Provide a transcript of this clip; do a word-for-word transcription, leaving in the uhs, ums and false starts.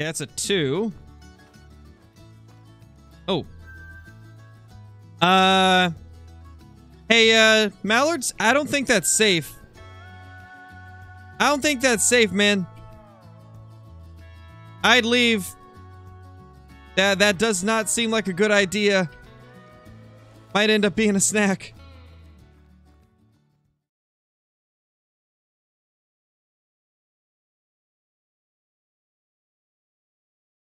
Okay, that's a two. Oh. Uh. Hey, uh, Mallards, I don't think that's safe. I don't think that's safe, man. I'd leave. That, that does not seem like a good idea. Might end up being a snack.